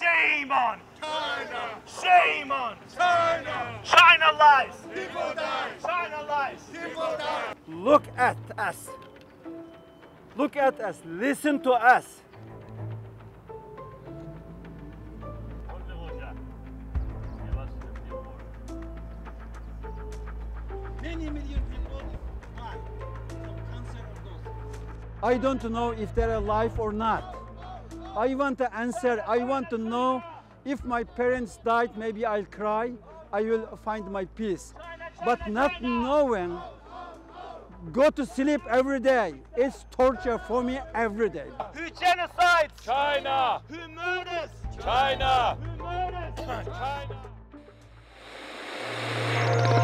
Shame on China! Shame on China! China lies! People die! China lies! People die! Look at us! Look at us! Listen to us! Many million people die from cancer or those. I don't know if they're alive or not. I want to answer. I want to know if my parents died, maybe I'll cry. I will find my peace. But not knowing, go to sleep every day. It's torture for me every day. Who genocides? China. Who murders? China. Who murders? China.